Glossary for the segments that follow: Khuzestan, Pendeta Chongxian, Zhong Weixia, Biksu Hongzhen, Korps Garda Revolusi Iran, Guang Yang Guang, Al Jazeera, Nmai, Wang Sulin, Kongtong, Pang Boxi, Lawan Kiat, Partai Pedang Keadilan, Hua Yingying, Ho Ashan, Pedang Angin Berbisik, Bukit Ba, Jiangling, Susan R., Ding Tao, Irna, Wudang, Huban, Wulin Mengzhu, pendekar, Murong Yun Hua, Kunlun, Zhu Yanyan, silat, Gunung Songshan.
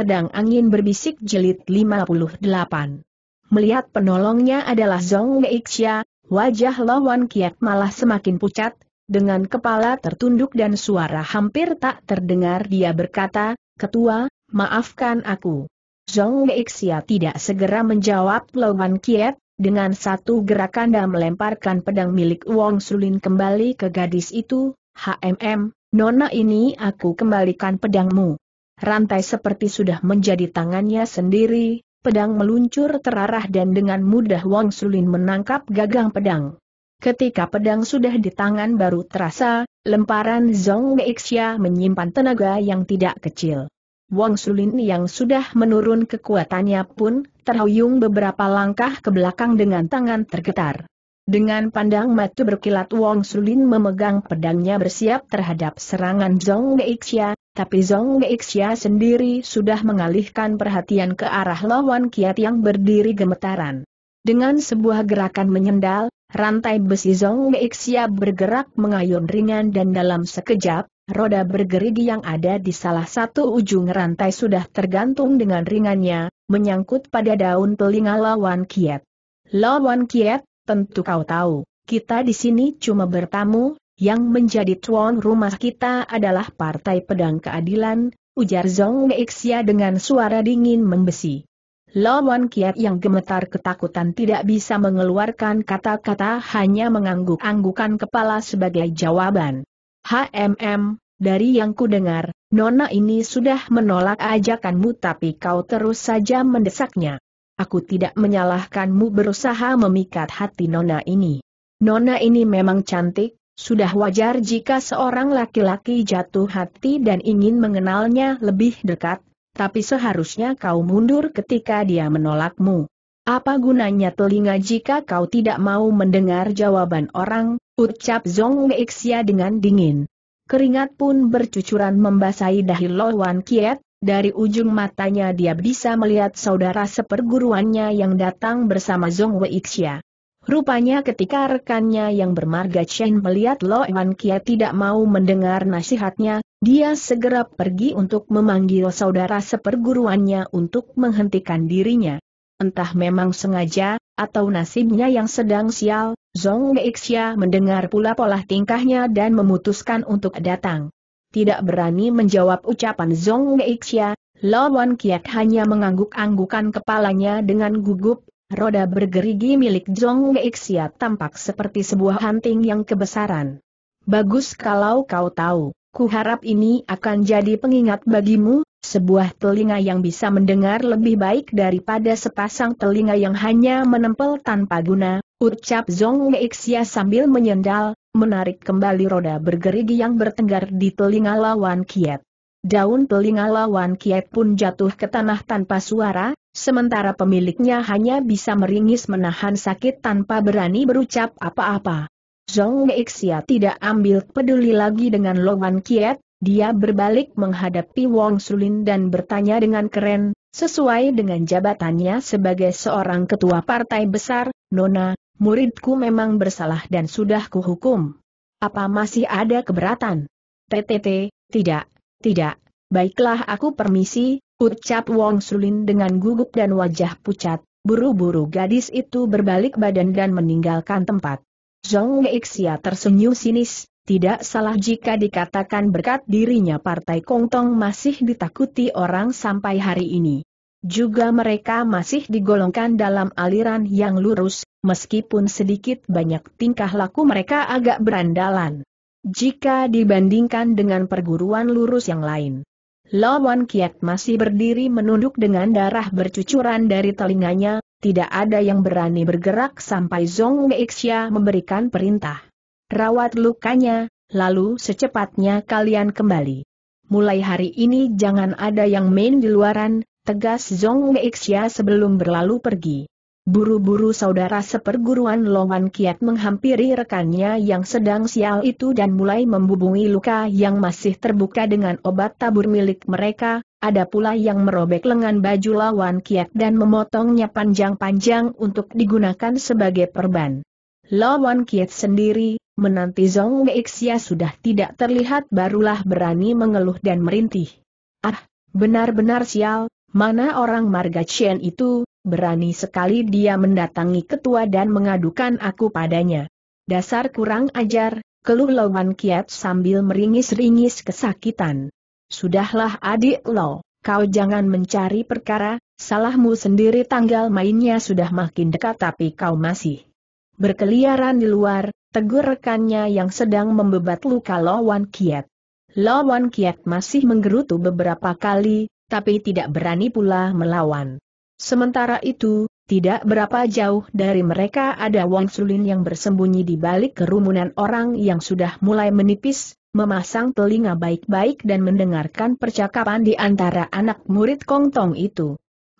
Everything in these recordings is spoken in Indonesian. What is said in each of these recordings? Pedang Angin Berbisik Jilid 58. Melihat penolongnya adalah Zhong Weixia, wajah Lawan Kiat malah semakin pucat, dengan kepala tertunduk dan suara hampir tak terdengar dia berkata, "Ketua, maafkan aku." Zhong Weixia tidak segera menjawab Lawan Kiat, dengan satu gerakan dan melemparkan pedang milik Wang Sulin kembali ke gadis itu, Nona ini aku kembalikan pedangmu." Rantai seperti sudah menjadi tangannya sendiri, pedang meluncur terarah dan dengan mudah Wang Sulin menangkap gagang pedang. Ketika pedang sudah di tangan baru terasa, lemparan Zhong Weixia menyimpan tenaga yang tidak kecil. Wang Sulin yang sudah menurun kekuatannya pun terhuyung beberapa langkah ke belakang dengan tangan tergetar. Dengan pandang mata berkilat Wang Sulin memegang pedangnya bersiap terhadap serangan Zhong Weixia. Tapi Zhong Weixia sendiri sudah mengalihkan perhatian ke arah Lawan Kiat yang berdiri gemetaran. Dengan sebuah gerakan menyendal, rantai besi Zhong Weixia bergerak mengayun ringan dan dalam sekejap, roda bergerigi yang ada di salah satu ujung rantai sudah tergantung dengan ringannya, menyangkut pada daun telinga Lawan Kiat. "Lawan Kiat, tentu kau tahu, kita di sini cuma bertamu. Yang menjadi tuan rumah kita adalah Partai Pedang Keadilan," ujar Zhong Weixia dengan suara dingin membesi. Lawan Kiat yang gemetar ketakutan tidak bisa mengeluarkan kata-kata, hanya mengangguk-anggukan kepala sebagai jawaban. Dari yang ku dengar, Nona ini sudah menolak ajakanmu tapi kau terus saja mendesaknya. Aku tidak menyalahkanmu berusaha memikat hati Nona ini. Nona ini memang cantik. Sudah wajar jika seorang laki-laki jatuh hati dan ingin mengenalnya lebih dekat, tapi seharusnya kau mundur ketika dia menolakmu. Apa gunanya telinga jika kau tidak mau mendengar jawaban orang, ucap Zhong Weixia dengan dingin. Keringat pun bercucuran membasahi dahi Lawan Kiat, dari ujung matanya dia bisa melihat saudara seperguruannya yang datang bersama Zhong Weixia. Rupanya ketika rekannya yang bermarga Chen melihat Lawan Kiat tidak mau mendengar nasihatnya, dia segera pergi untuk memanggil saudara seperguruannya untuk menghentikan dirinya. Entah memang sengaja, atau nasibnya yang sedang sial, Zhong Weixia mendengar pula pola tingkahnya dan memutuskan untuk datang. Tidak berani menjawab ucapan Zhong Weixia, Lawan Kiat hanya mengangguk-anggukan kepalanya dengan gugup. Roda bergerigi milik Zhong Weixia tampak seperti sebuah anting yang kebesaran. "Bagus kalau kau tahu, kuharap ini akan jadi pengingat bagimu, sebuah telinga yang bisa mendengar lebih baik daripada sepasang telinga yang hanya menempel tanpa guna," ucap Zhong Weixia sambil menyendal, menarik kembali roda bergerigi yang bertenggar di telinga Lawan Kiat. Daun telinga Lawan Kiat pun jatuh ke tanah tanpa suara, sementara pemiliknya hanya bisa meringis menahan sakit tanpa berani berucap apa-apa. Zhong Weixia tidak ambil peduli lagi dengan Lawan Kiat, dia berbalik menghadapi Wang Sulin dan bertanya dengan keren, sesuai dengan jabatannya sebagai seorang ketua partai besar, "Nona, muridku memang bersalah dan sudah kuhukum. Apa masih ada keberatan?" Tidak. "Baiklah aku permisi," ucap Wang Sulin dengan gugup dan wajah pucat, buru-buru gadis itu berbalik badan dan meninggalkan tempat. Zhong Weixia tersenyum sinis, tidak salah jika dikatakan berkat dirinya Partai Kongtong masih ditakuti orang sampai hari ini. Juga mereka masih digolongkan dalam aliran yang lurus, meskipun sedikit banyak tingkah laku mereka agak berandalan jika dibandingkan dengan perguruan lurus yang lain. Lawan Kiat masih berdiri menunduk dengan darah bercucuran dari telinganya, tidak ada yang berani bergerak sampai Zhong Weixia memberikan perintah. "Rawat lukanya, lalu secepatnya kalian kembali. Mulai hari ini jangan ada yang main di luaran," tegas Zhong Weixia sebelum berlalu pergi. Buru-buru saudara seperguruan Lawan Kiat menghampiri rekannya yang sedang sial itu dan mulai membubungi luka yang masih terbuka dengan obat tabur milik mereka, ada pula yang merobek lengan baju Lawan Kiat dan memotongnya panjang-panjang untuk digunakan sebagai perban. Lawan Kiat sendiri, menanti Zhong Weixia sudah tidak terlihat barulah berani mengeluh dan merintih. "Ah, Benar-benar sial, mana orang marga Chen itu, berani sekali dia mendatangi ketua dan mengadukan aku padanya. Dasar kurang ajar, keluh Lawan Kiat sambil meringis-ringis kesakitan. Sudahlah adik lo, kau jangan mencari perkara, salahmu sendiri tanggal mainnya sudah makin dekat tapi kau masih berkeliaran di luar, tegur rekannya yang sedang membebat luka Lawan Kiat. Lawan Kiat masih menggerutu beberapa kali, tapi tidak berani pula melawan. Sementara itu, tidak berapa jauh dari mereka ada Wang Sulin yang bersembunyi di balik kerumunan orang yang sudah mulai menipis, memasang telinga baik-baik dan mendengarkan percakapan di antara anak murid Kongtong itu.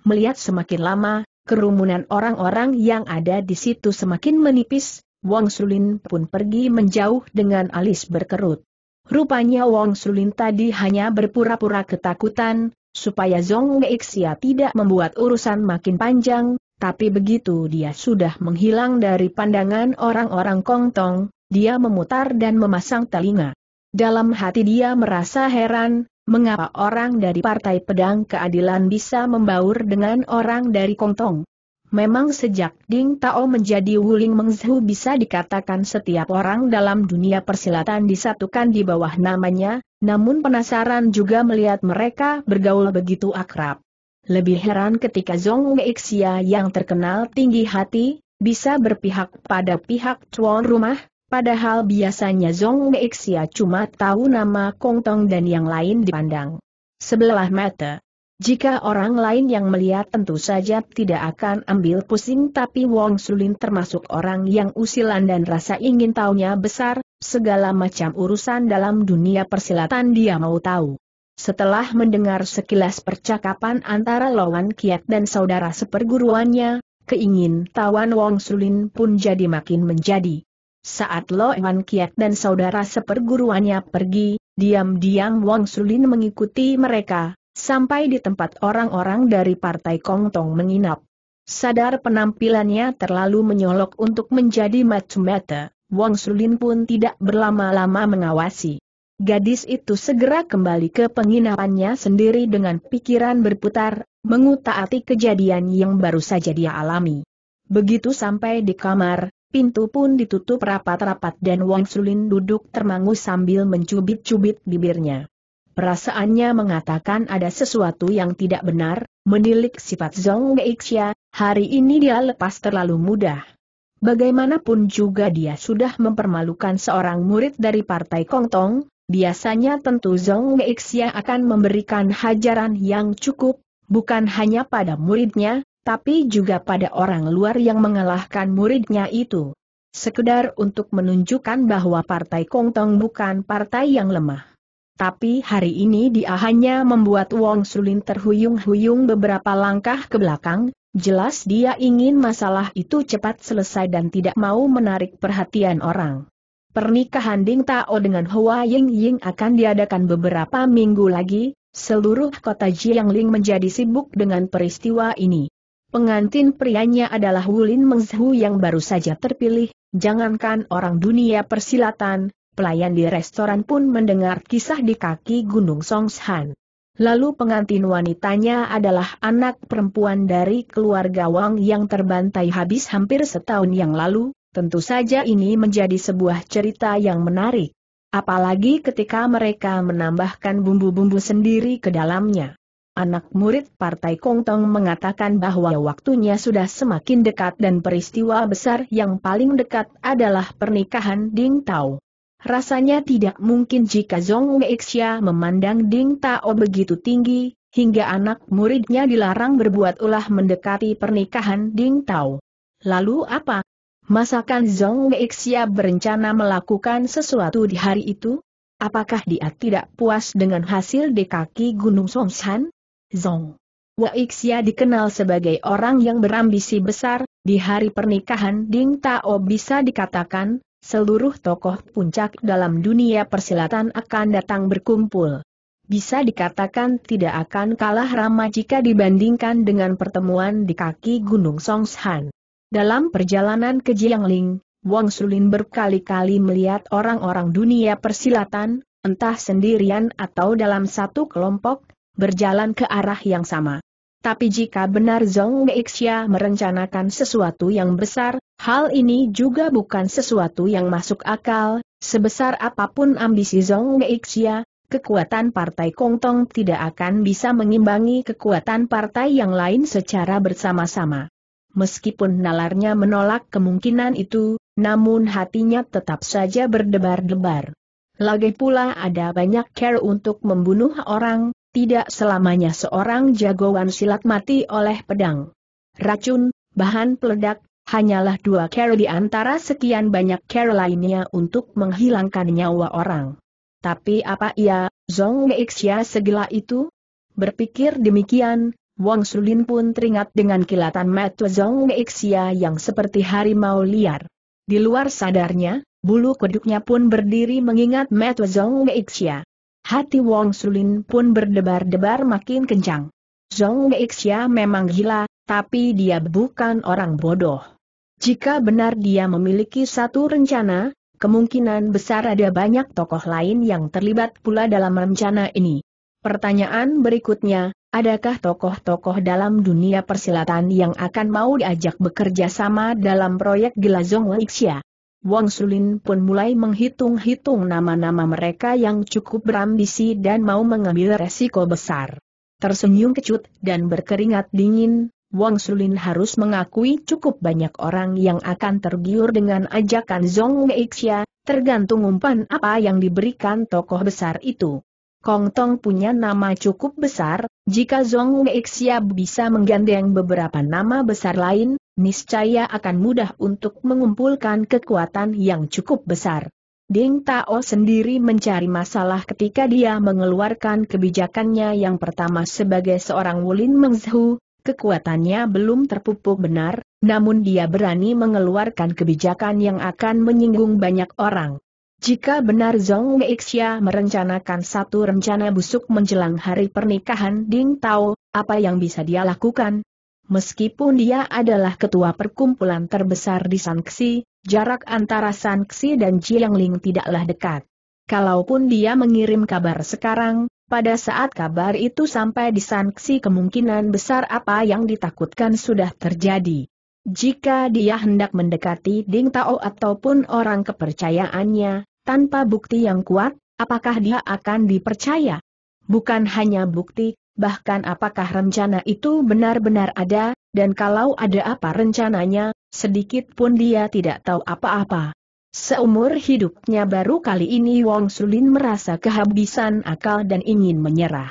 Melihat semakin lama, kerumunan orang-orang yang ada di situ semakin menipis, Wang Sulin pun pergi menjauh dengan alis berkerut. Rupanya Wang Sulin tadi hanya berpura-pura ketakutan, supaya Zhong Weixia tidak membuat urusan makin panjang, tapi begitu dia sudah menghilang dari pandangan orang-orang Kongtong, dia memutar dan memasang telinga. Dalam hati dia merasa heran, mengapa orang dari Partai Pedang Keadilan bisa membaur dengan orang dari Kongtong. Memang sejak Ding Tao menjadi Wulin Mengzhu bisa dikatakan setiap orang dalam dunia persilatan disatukan di bawah namanya, namun penasaran juga melihat mereka bergaul begitu akrab. Lebih heran ketika Zhong Weixia yang terkenal tinggi hati, bisa berpihak pada pihak tuan rumah, padahal biasanya Zhong Weixia cuma tahu nama Kongtong dan yang lain dipandang sebelah mata. Jika orang lain yang melihat tentu saja tidak akan ambil pusing, tapi Wang Sulin termasuk orang yang usilan dan rasa ingin tahunya besar, segala macam urusan dalam dunia persilatan dia mau tahu. Setelah mendengar sekilas percakapan antara Lawan Kiat dan saudara seperguruannya, keingintahuan Wang Sulin pun jadi makin menjadi. Saat Lawan Kiat dan saudara seperguruannya pergi, diam-diam Wang Sulin mengikuti mereka. Sampai di tempat orang-orang dari Partai Kongtong menginap. Sadar penampilannya terlalu menyolok untuk menjadi mata-mata, Wang Sulin pun tidak berlama-lama mengawasi. Gadis itu segera kembali ke penginapannya sendiri dengan pikiran berputar, mengutak-atik kejadian yang baru saja dia alami. Begitu sampai di kamar, pintu pun ditutup rapat-rapat dan Wang Sulin duduk termangu sambil mencubit-cubit bibirnya. Perasaannya mengatakan ada sesuatu yang tidak benar, menilik sifat Zhong Weixia, hari ini dia lepas terlalu mudah. Bagaimanapun juga dia sudah mempermalukan seorang murid dari Partai Kongtong, biasanya tentu Zhong Weixia akan memberikan hajaran yang cukup, bukan hanya pada muridnya, tapi juga pada orang luar yang mengalahkan muridnya itu. Sekedar untuk menunjukkan bahwa Partai Kongtong bukan partai yang lemah. Tapi hari ini dia hanya membuat Wang Sulin terhuyung-huyung beberapa langkah ke belakang, jelas dia ingin masalah itu cepat selesai dan tidak mau menarik perhatian orang. Pernikahan Ding Tao dengan Hua Yingying akan diadakan beberapa minggu lagi, seluruh kota Jiangling menjadi sibuk dengan peristiwa ini. Pengantin prianya adalah Wulin Mengzhu yang baru saja terpilih, jangankan orang dunia persilatan. Pelayan di restoran pun mendengar kisah di kaki Gunung Songshan. Lalu pengantin wanitanya adalah anak perempuan dari keluarga Wang yang terbantai habis hampir setahun yang lalu, tentu saja ini menjadi sebuah cerita yang menarik. Apalagi ketika mereka menambahkan bumbu-bumbu sendiri ke dalamnya. Anak murid Partai Kongtong mengatakan bahwa waktunya sudah semakin dekat dan peristiwa besar yang paling dekat adalah pernikahan Ding Tao. Rasanya tidak mungkin jika Zhong Weixia memandang Ding Tao begitu tinggi, hingga anak muridnya dilarang berbuat ulah mendekati pernikahan Ding Tao. Lalu apa? Masakan Zhong Weixia berencana melakukan sesuatu di hari itu? Apakah dia tidak puas dengan hasil di kaki Gunung Songshan? Zhong Weixia dikenal sebagai orang yang berambisi besar, di hari pernikahan Ding Tao bisa dikatakan, seluruh tokoh puncak dalam dunia persilatan akan datang berkumpul. Bisa dikatakan tidak akan kalah ramai jika dibandingkan dengan pertemuan di kaki Gunung Songshan. Dalam perjalanan ke Jiangling, Wang Sulin berkali-kali melihat orang-orang dunia persilatan, entah sendirian atau dalam satu kelompok, berjalan ke arah yang sama. Tapi jika benar Zhong Weixia merencanakan sesuatu yang besar, hal ini juga bukan sesuatu yang masuk akal. Sebesar apapun ambisi Zhong Weixia, kekuatan partai Kongtong tidak akan bisa mengimbangi kekuatan partai yang lain secara bersama-sama. Meskipun nalarnya menolak kemungkinan itu, namun hatinya tetap saja berdebar-debar. Lagi pula ada banyak cara untuk membunuh orang, tidak selamanya seorang jagoan silat mati oleh pedang, racun, bahan peledak, hanyalah dua cara di antara sekian banyak cara lainnya untuk menghilangkan nyawa orang. Tapi apa iya, Zhong Weixia segila itu? Berpikir demikian, Wang Sulin pun teringat dengan kilatan mata Zhong Weixia yang seperti harimau liar. Di luar sadarnya, bulu kuduknya pun berdiri mengingat mata Zhong Weixia. Hati Wang Sulin pun berdebar-debar makin kencang. Zhong Weixia memang gila, tapi dia bukan orang bodoh. Jika benar dia memiliki satu rencana, kemungkinan besar ada banyak tokoh lain yang terlibat pula dalam rencana ini. Pertanyaan berikutnya, adakah tokoh-tokoh dalam dunia persilatan yang akan mau diajak bekerja sama dalam proyek gila Zhong Weixia? Wang Sulin pun mulai menghitung-hitung nama-nama mereka yang cukup berambisi dan mau mengambil resiko besar. Tersenyum kecut dan berkeringat dingin, Wang Sulin harus mengakui cukup banyak orang yang akan tergiur dengan ajakan Zhong Weixia, tergantung umpan apa yang diberikan tokoh besar itu. Kongtong punya nama cukup besar, jika Zhong Weixia bisa menggandeng beberapa nama besar lain, niscaya akan mudah untuk mengumpulkan kekuatan yang cukup besar. Ding Tao sendiri mencari masalah ketika dia mengeluarkan kebijakannya yang pertama sebagai seorang Wulin Mengzhu, kekuatannya belum terpupuk benar, namun dia berani mengeluarkan kebijakan yang akan menyinggung banyak orang. Jika benar Zhong Weixia merencanakan satu rencana busuk menjelang hari pernikahan Ding Tao, apa yang bisa dia lakukan? Meskipun dia adalah ketua perkumpulan terbesar di Sanxi, jarak antara Sanxi dan Jiangling tidaklah dekat. Kalaupun dia mengirim kabar sekarang, pada saat kabar itu sampai di Sanxi kemungkinan besar apa yang ditakutkan sudah terjadi. Jika dia hendak mendekati Ding Tao ataupun orang kepercayaannya, tanpa bukti yang kuat, apakah dia akan dipercaya? Bukan hanya bukti, bahkan apakah rencana itu benar-benar ada, dan kalau ada apa rencananya, sedikit pun dia tidak tahu apa-apa. Seumur hidupnya baru kali ini Wang Sulin merasa kehabisan akal dan ingin menyerah.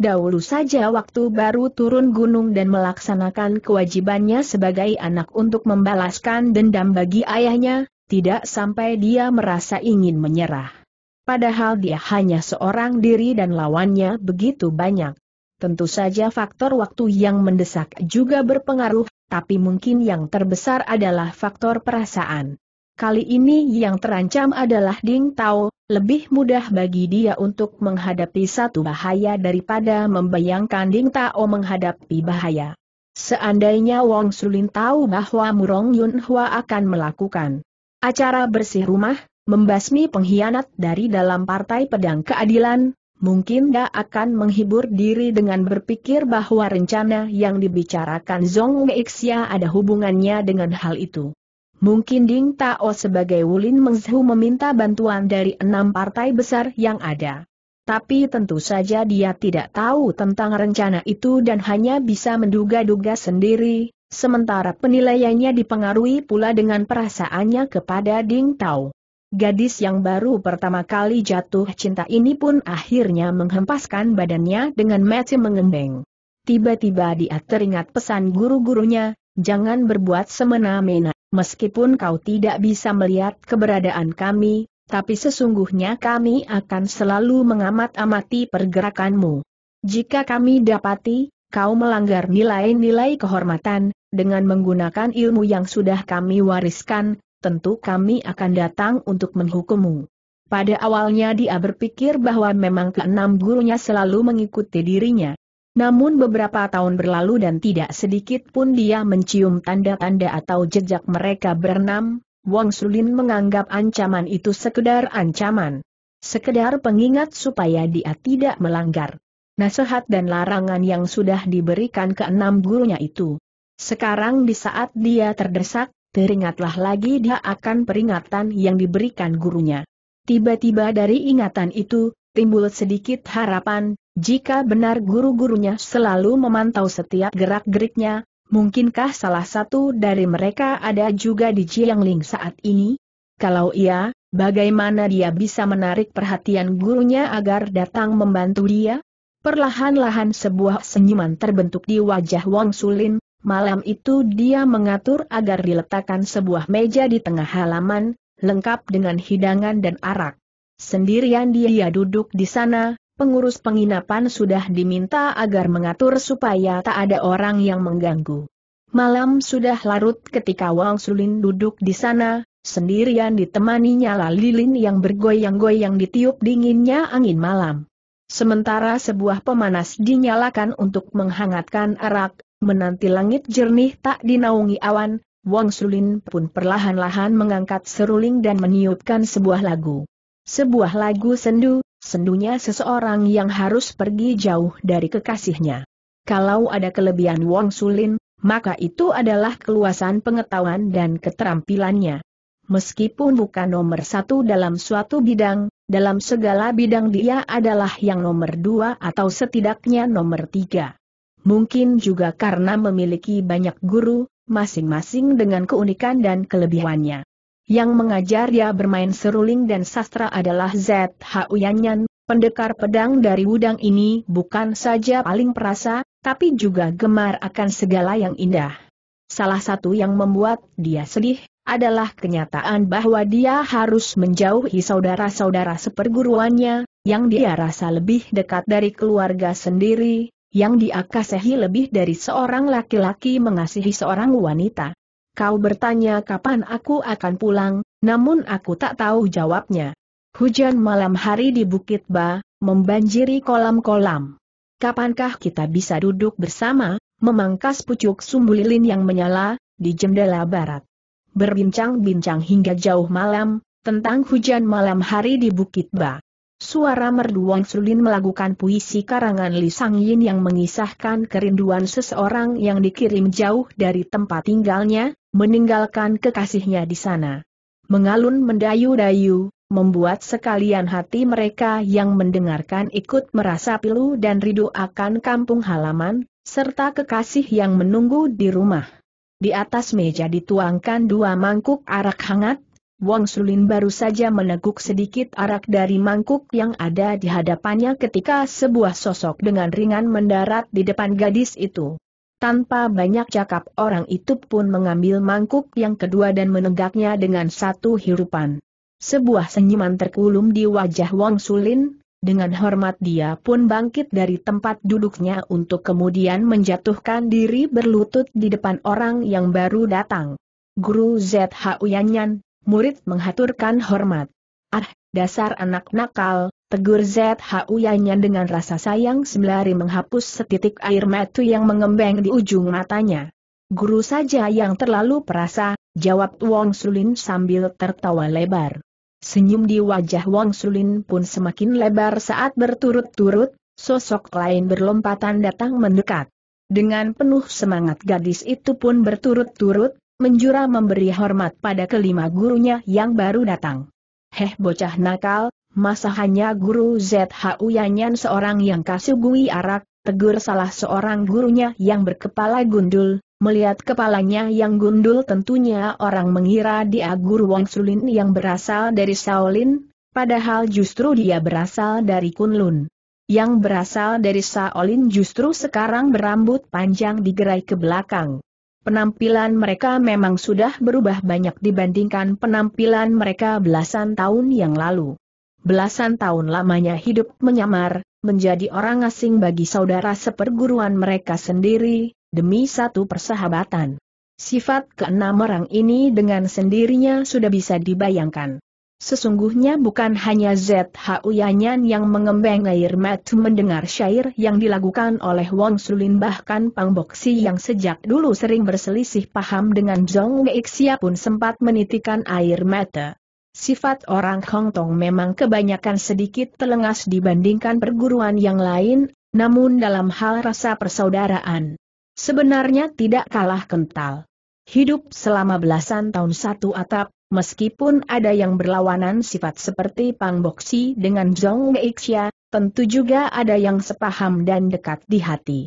Dahulu saja waktu baru turun gunung dan melaksanakan kewajibannya sebagai anak untuk membalaskan dendam bagi ayahnya, tidak sampai dia merasa ingin menyerah. Padahal dia hanya seorang diri dan lawannya begitu banyak. Tentu saja faktor waktu yang mendesak juga berpengaruh, tapi mungkin yang terbesar adalah faktor perasaan. Kali ini yang terancam adalah Ding Tao, lebih mudah bagi dia untuk menghadapi satu bahaya daripada membayangkan Ding Tao menghadapi bahaya. Seandainya Wang Sulin tahu bahwa Murong Yun Hua akan melakukan acara bersih rumah, membasmi pengkhianat dari dalam Partai Pedang Keadilan, mungkin dia akan menghibur diri dengan berpikir bahwa rencana yang dibicarakan Zhong Weixia ada hubungannya dengan hal itu. Mungkin Ding Tao sebagai Wulin Mengzhu meminta bantuan dari 6 partai besar yang ada. Tapi tentu saja dia tidak tahu tentang rencana itu dan hanya bisa menduga-duga sendiri, sementara penilaiannya dipengaruhi pula dengan perasaannya kepada Ding Tao. Gadis yang baru pertama kali jatuh cinta ini pun akhirnya menghempaskan badannya dengan mata mengembang. Tiba-tiba dia teringat pesan guru-gurunya, jangan berbuat semena-mena, meskipun kau tidak bisa melihat keberadaan kami, tapi sesungguhnya kami akan selalu mengamat-amati pergerakanmu. Jika kami dapati, kau melanggar nilai-nilai kehormatan, dengan menggunakan ilmu yang sudah kami wariskan, tentu kami akan datang untuk menghukummu. Pada awalnya dia berpikir bahwa memang keenam gurunya selalu mengikuti dirinya. Namun beberapa tahun berlalu dan tidak sedikit pun dia mencium tanda-tanda atau jejak mereka berenam. Wang Sulin menganggap ancaman itu sekedar ancaman. Sekedar pengingat supaya dia tidak melanggar. nasihat dan larangan yang sudah diberikan ke enam gurunya itu. Sekarang di saat dia terdesak, teringatlah lagi dia akan peringatan yang diberikan gurunya. Tiba-tiba dari ingatan itu, timbul sedikit harapan, jika benar guru-gurunya selalu memantau setiap gerak-geriknya, mungkinkah salah satu dari mereka ada juga di Jiangling saat ini? Kalau iya, bagaimana dia bisa menarik perhatian gurunya agar datang membantu dia? Perlahan-lahan sebuah senyuman terbentuk di wajah Wang Sulin. Malam itu dia mengatur agar diletakkan sebuah meja di tengah halaman, lengkap dengan hidangan dan arak. Sendirian dia duduk di sana, pengurus penginapan sudah diminta agar mengatur supaya tak ada orang yang mengganggu. Malam sudah larut ketika Wang Sulin duduk di sana, sendirian ditemani nyala lilin yang bergoyang-goyang ditiup dinginnya angin malam. Sementara sebuah pemanas dinyalakan untuk menghangatkan arak, menanti langit jernih tak dinaungi awan, Wang Sulin pun perlahan-lahan mengangkat seruling dan meniupkan sebuah lagu. Sebuah lagu sendu, sendunya seseorang yang harus pergi jauh dari kekasihnya. Kalau ada kelebihan Wang Sulin, maka itu adalah keluasan pengetahuan dan keterampilannya. Meskipun bukan nomor satu dalam suatu bidang, dalam segala bidang dia adalah yang nomor dua atau setidaknya nomor tiga. Mungkin juga karena memiliki banyak guru, masing-masing dengan keunikan dan kelebihannya. Yang mengajar dia bermain seruling dan sastra adalah Zhu Yanyan, pendekar pedang dari Wudang ini bukan saja paling perasa, tapi juga gemar akan segala yang indah. Salah satu yang membuat dia sedih adalah kenyataan bahwa dia harus menjauhi saudara-saudara seperguruannya, yang dia rasa lebih dekat dari keluarga sendiri, yang dia kasihi lebih dari seorang laki-laki mengasihi seorang wanita. Kau bertanya kapan aku akan pulang, namun aku tak tahu jawabnya. Hujan malam hari di Bukit Ba, membanjiri kolam-kolam. Kapankah kita bisa duduk bersama, memangkas pucuk sumbu lilin yang menyala, di jendela barat? Berbincang-bincang hingga jauh malam, tentang hujan malam hari di Bukit Ba. Suara merdu Wang Sulin melakukan puisi karangan Li Shangyin yang mengisahkan kerinduan seseorang yang dikirim jauh dari tempat tinggalnya, meninggalkan kekasihnya di sana. Mengalun mendayu-dayu, membuat sekalian hati mereka yang mendengarkan ikut merasa pilu dan rindu akan kampung halaman, serta kekasih yang menunggu di rumah. Di atas meja dituangkan dua mangkuk arak hangat, Wang Sulin baru saja meneguk sedikit arak dari mangkuk yang ada di hadapannya ketika sebuah sosok dengan ringan mendarat di depan gadis itu. Tanpa banyak cakap orang itu pun mengambil mangkuk yang kedua dan menenggaknya dengan satu hirupan. Sebuah senyuman terkulum di wajah Wang Sulin, dengan hormat dia pun bangkit dari tempat duduknya untuk kemudian menjatuhkan diri berlutut di depan orang yang baru datang. Guru Zhu Yanyan, murid menghaturkan hormat. Ah, dasar anak nakal, tegur Zhu Yanyan dengan rasa sayang sembari menghapus setitik air mata yang mengembang di ujung matanya. Guru saja yang terlalu perasa, jawab Wang Sulin sambil tertawa lebar. Senyum di wajah Wang Sulin pun semakin lebar saat berturut-turut, sosok lain berlompatan datang mendekat. Dengan penuh semangat gadis itu pun berturut-turut, menjura memberi hormat pada kelima gurunya yang baru datang. Heh bocah nakal, masa hanya guru Zhu Yanyan seorang yang kasugui arak, tegur salah seorang gurunya yang berkepala gundul. Melihat kepalanya yang gundul tentunya orang mengira dia guru Wang Sulin yang berasal dari Shaolin, padahal justru dia berasal dari Kunlun. Yang berasal dari Shaolin justru sekarang berambut panjang digerai ke belakang. Penampilan mereka memang sudah berubah banyak dibandingkan penampilan mereka belasan tahun yang lalu. Belasan tahun lamanya hidup menyamar, menjadi orang asing bagi saudara seperguruan mereka sendiri, demi satu persahabatan. Sifat keenam orang ini dengan sendirinya sudah bisa dibayangkan. Sesungguhnya bukan hanya Zhu Yanyan yang mengembang air mata mendengar syair yang dilakukan oleh Wang Sulin, bahkan Pang Boxi yang sejak dulu sering berselisih paham dengan Zhong Weixia pun sempat menitikan air mata. Sifat orang Kongtong memang kebanyakan sedikit telengas dibandingkan perguruan yang lain, namun dalam hal rasa persaudaraan, sebenarnya tidak kalah kental. Hidup selama belasan tahun satu atap, meskipun ada yang berlawanan sifat seperti Pang Boxi dengan Zhong Weixia, tentu juga ada yang sepaham dan dekat di hati.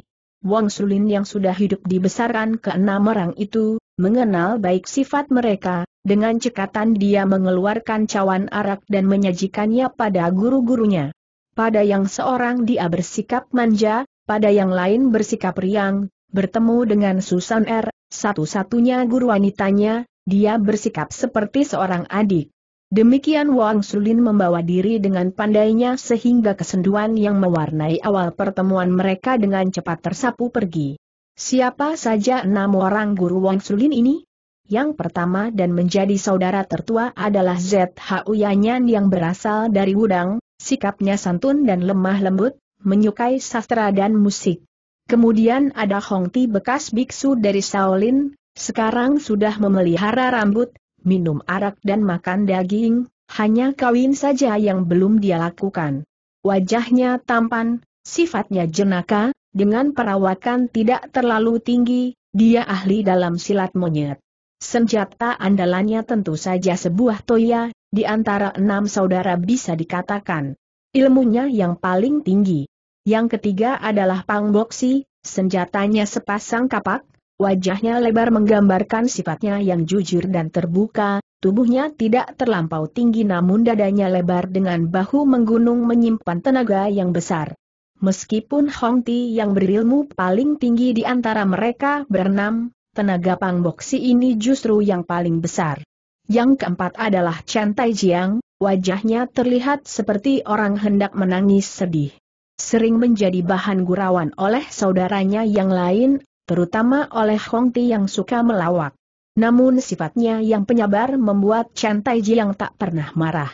Wang Sulin yang sudah hidup dibesarkan keenam orang itu, mengenal baik sifat mereka, dengan cekatan dia mengeluarkan cawan arak dan menyajikannya pada guru-gurunya. Pada yang seorang dia bersikap manja, pada yang lain bersikap riang. Bertemu dengan Susan R., satu-satunya guru wanitanya, dia bersikap seperti seorang adik. Demikian Wang Sulin membawa diri dengan pandainya sehingga kesenduan yang mewarnai awal pertemuan mereka dengan cepat tersapu pergi. Siapa saja enam orang guru Wang Sulin ini? Yang pertama dan menjadi saudara tertua adalah Zhu Yanyan yang berasal dari Wudang, sikapnya santun dan lemah lembut, menyukai sastra dan musik. Kemudian ada Hongti bekas biksu dari Shaolin, sekarang sudah memelihara rambut, minum arak dan makan daging, hanya kawin saja yang belum dia lakukan. Wajahnya tampan, sifatnya jenaka, dengan perawakan tidak terlalu tinggi, dia ahli dalam silat monyet. Senjata andalannya tentu saja sebuah toya, di antara enam saudara bisa dikatakan ilmunya yang paling tinggi. Yang ketiga adalah Pang Boxi, senjatanya sepasang kapak, wajahnya lebar menggambarkan sifatnya yang jujur dan terbuka, tubuhnya tidak terlampau tinggi namun dadanya lebar dengan bahu menggunung menyimpan tenaga yang besar. Meskipun Hongti yang berilmu paling tinggi di antara mereka berenam, tenaga Pang Boxi ini justru yang paling besar. Yang keempat adalah Chen Taijiang, wajahnya terlihat seperti orang hendak menangis sedih. Sering menjadi bahan gurauan oleh saudaranya yang lain, terutama oleh Hongti yang suka melawak. Namun sifatnya yang penyabar membuat Chen Taijiang tak pernah marah.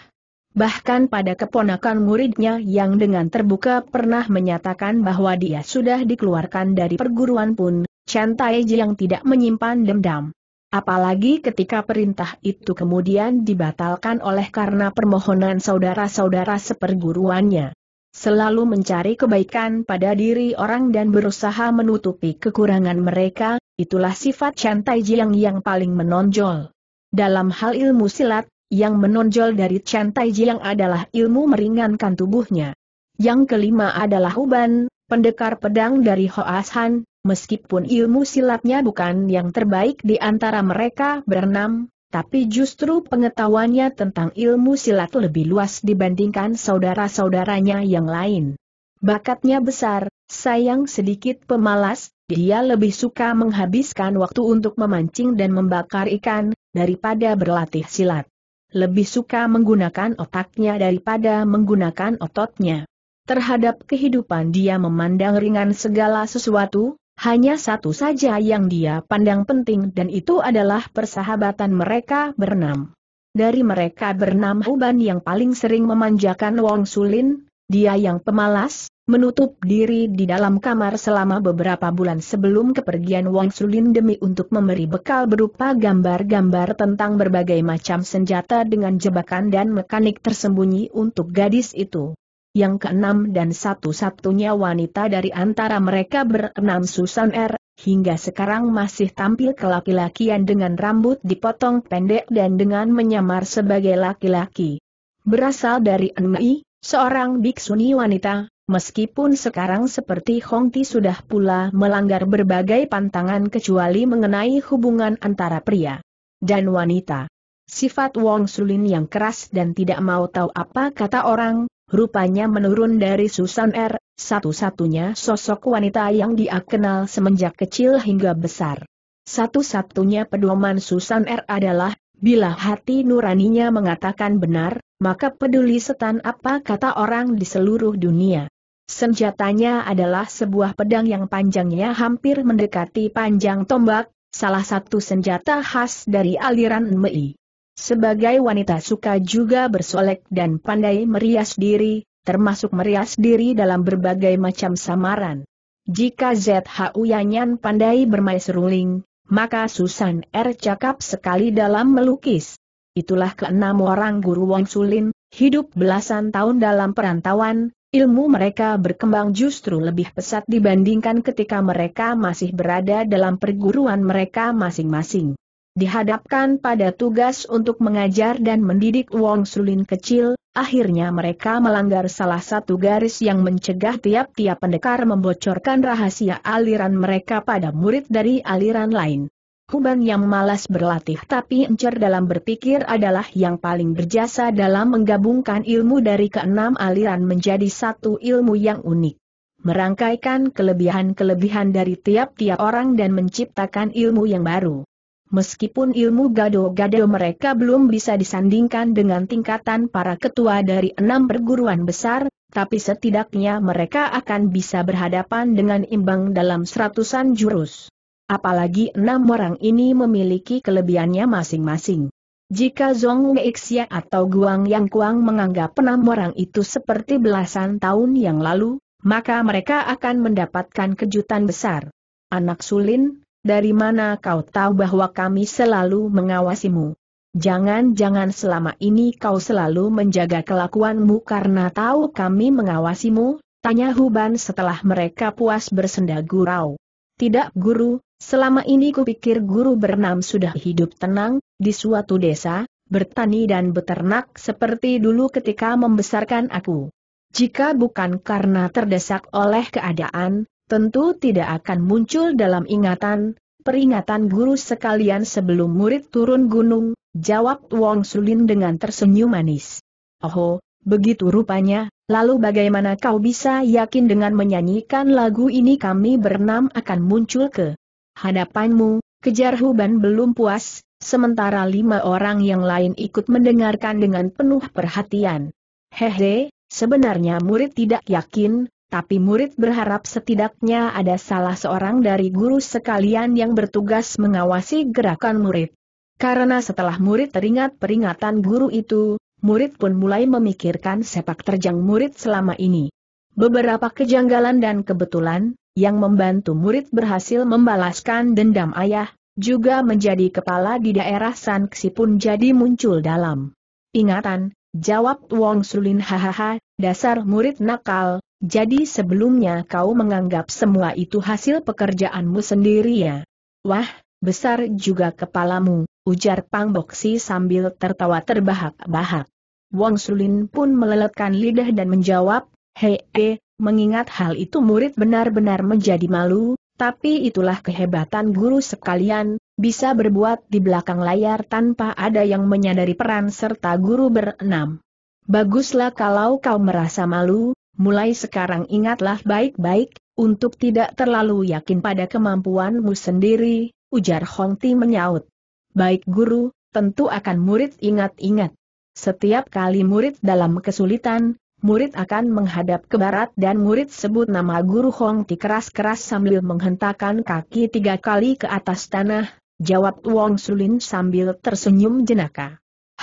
Bahkan pada keponakan muridnya yang dengan terbuka pernah menyatakan bahwa dia sudah dikeluarkan dari perguruan pun, Chen Taijiang tidak menyimpan dendam. Apalagi ketika perintah itu kemudian dibatalkan oleh karena permohonan saudara-saudara seperguruannya. Selalu mencari kebaikan pada diri orang dan berusaha menutupi kekurangan mereka, itulah sifat Chen Taijiang yang paling menonjol. Dalam hal ilmu silat, yang menonjol dari Chen Taijiang adalah ilmu meringankan tubuhnya. Yang kelima adalah Huban, pendekar pedang dari Ho Ashan, meskipun ilmu silatnya bukan yang terbaik di antara mereka berenam, tapi justru pengetahuannya tentang ilmu silat lebih luas dibandingkan saudara-saudaranya yang lain. Bakatnya besar, sayang sedikit pemalas, dia lebih suka menghabiskan waktu untuk memancing dan membakar ikan, daripada berlatih silat. Lebih suka menggunakan otaknya daripada menggunakan ototnya. Terhadap kehidupan dia memandang ringan segala sesuatu, hanya satu saja yang dia pandang penting dan itu adalah persahabatan mereka berenam. Dari mereka berenam Huban yang paling sering memanjakan Wang Sulin, dia yang pemalas, menutup diri di dalam kamar selama beberapa bulan sebelum kepergian Wang Sulin demi untuk memberi bekal berupa gambar-gambar tentang berbagai macam senjata dengan jebakan dan mekanik tersembunyi untuk gadis itu. Yang keenam dan satu-satunya wanita dari antara mereka berenam Susan R., hingga sekarang masih tampil kelaki-lakian dengan rambut dipotong pendek dan dengan menyamar sebagai laki-laki. Berasal dari Nmai, seorang biksuni wanita, meskipun sekarang seperti Hongti sudah pula melanggar berbagai pantangan kecuali mengenai hubungan antara pria dan wanita. Sifat Wang Sulin yang keras dan tidak mau tahu apa kata orang, rupanya menurun dari Susan R., satu-satunya sosok wanita yang dia kenal semenjak kecil hingga besar. Satu-satunya pedoman Susan R. adalah, bila hati nuraninya mengatakan benar, maka peduli setan apa kata orang di seluruh dunia. Senjatanya adalah sebuah pedang yang panjangnya hampir mendekati panjang tombak, salah satu senjata khas dari aliran Mei. Sebagai wanita suka juga bersolek dan pandai merias diri, termasuk merias diri dalam berbagai macam samaran. Jika Zhu Yanyan pandai bermain seruling, maka Susan R. cakap sekali dalam melukis. Itulah keenam orang guru Wang Sulin, hidup belasan tahun dalam perantauan, ilmu mereka berkembang justru lebih pesat dibandingkan ketika mereka masih berada dalam perguruan mereka masing-masing. Dihadapkan pada tugas untuk mengajar dan mendidik Wang Sulin kecil, akhirnya mereka melanggar salah satu garis yang mencegah tiap-tiap pendekar membocorkan rahasia aliran mereka pada murid dari aliran lain. Huban yang malas berlatih tapi encer dalam berpikir adalah yang paling berjasa dalam menggabungkan ilmu dari keenam aliran menjadi satu ilmu yang unik. Merangkaikan kelebihan-kelebihan dari tiap-tiap orang dan menciptakan ilmu yang baru. Meskipun ilmu gado-gado mereka belum bisa disandingkan dengan tingkatan para ketua dari enam perguruan besar, tapi setidaknya mereka akan bisa berhadapan dengan imbang dalam seratusan jurus. Apalagi enam orang ini memiliki kelebihannya masing-masing. Jika Zhong Weixia atau Guang Yang Guang menganggap enam orang itu seperti belasan tahun yang lalu, maka mereka akan mendapatkan kejutan besar. Anak Sulin, dari mana kau tahu bahwa kami selalu mengawasimu? Jangan-jangan selama ini kau selalu menjaga kelakuanmu karena tahu kami mengawasimu? Tanya Huban setelah mereka puas bersenda gurau. Tidak guru, selama ini kupikir guru bernam sudah hidup tenang, di suatu desa, bertani dan beternak seperti dulu ketika membesarkan aku. Jika bukan karena terdesak oleh keadaan, tentu tidak akan muncul dalam ingatan, peringatan guru sekalian sebelum murid turun gunung, jawab Wang Sulin dengan tersenyum manis. Oh, begitu rupanya, lalu bagaimana kau bisa yakin dengan menyanyikan lagu ini kami bernam akan muncul ke hadapanmu, kejar Huban belum puas, sementara lima orang yang lain ikut mendengarkan dengan penuh perhatian. Hehe, sebenarnya murid tidak yakin, tapi murid berharap setidaknya ada salah seorang dari guru sekalian yang bertugas mengawasi gerakan murid. Karena setelah murid teringat peringatan guru itu, murid pun mulai memikirkan sepak terjang murid selama ini. Beberapa kejanggalan dan kebetulan, yang membantu murid berhasil membalaskan dendam ayah, juga menjadi kepala di daerah Sanksi pun jadi muncul dalam ingatan, jawab Wang Sulin hahaha, dasar murid nakal. Jadi sebelumnya kau menganggap semua itu hasil pekerjaanmu sendiri ya? Wah, besar juga kepalamu, ujar Pang Boxi sambil tertawa terbahak-bahak. Wang Sulin pun meleletkan lidah dan menjawab, hei, mengingat hal itu murid benar-benar menjadi malu, tapi itulah kehebatan guru sekalian, bisa berbuat di belakang layar tanpa ada yang menyadari peran serta guru berenam. Baguslah kalau kau merasa malu. Mulai sekarang ingatlah baik-baik, untuk tidak terlalu yakin pada kemampuanmu sendiri, ujar Hongti menyaut. Baik guru, tentu akan murid ingat-ingat. Setiap kali murid dalam kesulitan, murid akan menghadap ke barat dan murid sebut nama guru Hongti keras-keras sambil menghentakkan kaki 3 kali ke atas tanah, jawab Wang Sulin sambil tersenyum jenaka.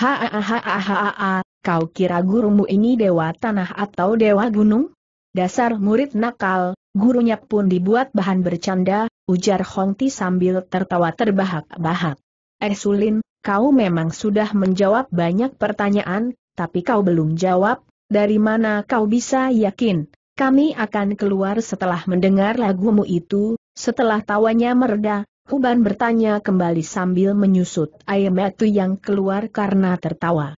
Hahaha, kau kira gurumu ini dewa tanah atau dewa gunung? Dasar murid nakal, gurunya pun dibuat bahan bercanda, ujar Hongti sambil tertawa terbahak-bahak. Sulin, kau memang sudah menjawab banyak pertanyaan, tapi kau belum jawab, dari mana kau bisa yakin? Kami akan keluar setelah mendengar lagumu itu. Setelah tawanya mereda, Huban bertanya kembali sambil menyusut air mata yang keluar karena tertawa.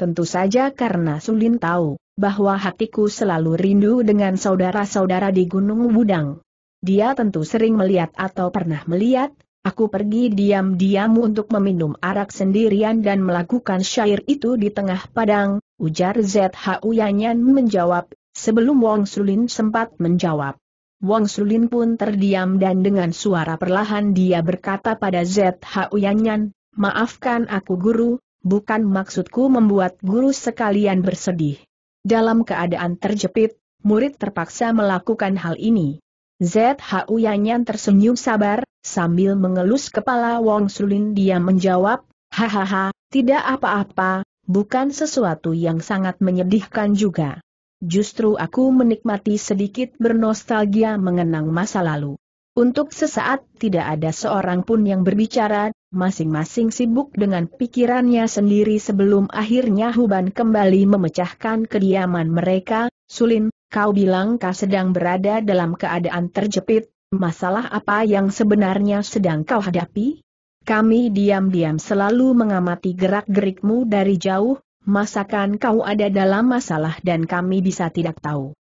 Tentu saja karena Sulin tahu bahwa hatiku selalu rindu dengan saudara-saudara di Gunung Wudang. Dia tentu sering melihat atau pernah melihat, aku pergi diam-diam untuk meminum arak sendirian dan melakukan syair itu di tengah padang, ujar Zhu Yanyan menjawab, sebelum Wang Sulin sempat menjawab. Wang Sulin pun terdiam dan dengan suara perlahan dia berkata pada Zhu Yanyan, maafkan aku guru. Bukan maksudku membuat guru sekalian bersedih. Dalam keadaan terjepit, murid terpaksa melakukan hal ini. Zhu Yanyan tersenyum sabar, sambil mengelus kepala Wang Sulin dia menjawab, hahaha, tidak apa-apa, bukan sesuatu yang sangat menyedihkan juga. Justru aku menikmati sedikit bernostalgia mengenang masa lalu. Untuk sesaat tidak ada seorang pun yang berbicara, masing-masing sibuk dengan pikirannya sendiri sebelum akhirnya Huban kembali memecahkan kediaman mereka. Sulin, kau bilang kau sedang berada dalam keadaan terjepit, masalah apa yang sebenarnya sedang kau hadapi? Kami diam-diam selalu mengamati gerak-gerikmu dari jauh, masakan kau ada dalam masalah dan kami bisa tidak tahu?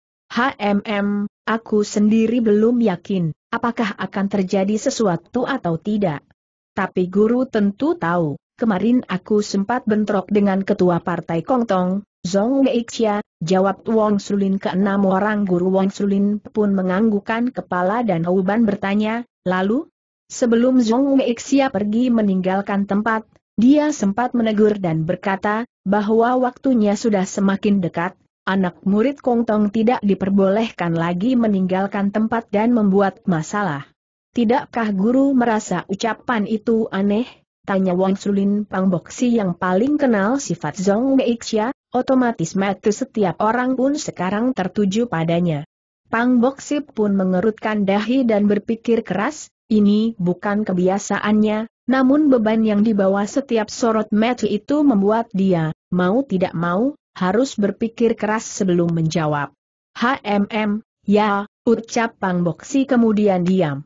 Aku sendiri belum yakin. Apakah akan terjadi sesuatu atau tidak? Tapi guru tentu tahu, kemarin aku sempat bentrok dengan ketua partai Kongtong, Zhong Weixia, jawab Wang Sulin. Keenam orang guru Wang Sulin pun menganggukkan kepala dan Huban bertanya, lalu? Sebelum Zhong Weixia pergi meninggalkan tempat, dia sempat menegur dan berkata, bahwa waktunya sudah semakin dekat. Anak murid Kongtong tidak diperbolehkan lagi meninggalkan tempat dan membuat masalah. Tidakkah guru merasa ucapan itu aneh? Tanya Wang Sulin. Pang Boxi yang paling kenal sifat Zhong Weixia, otomatis mata setiap orang pun sekarang tertuju padanya. Pang Boxi pun mengerutkan dahi dan berpikir keras, ini bukan kebiasaannya, namun beban yang dibawa setiap sorot mata itu membuat dia, mau tidak mau, harus berpikir keras sebelum menjawab. Ya, ucap Pang Boxi kemudian diam.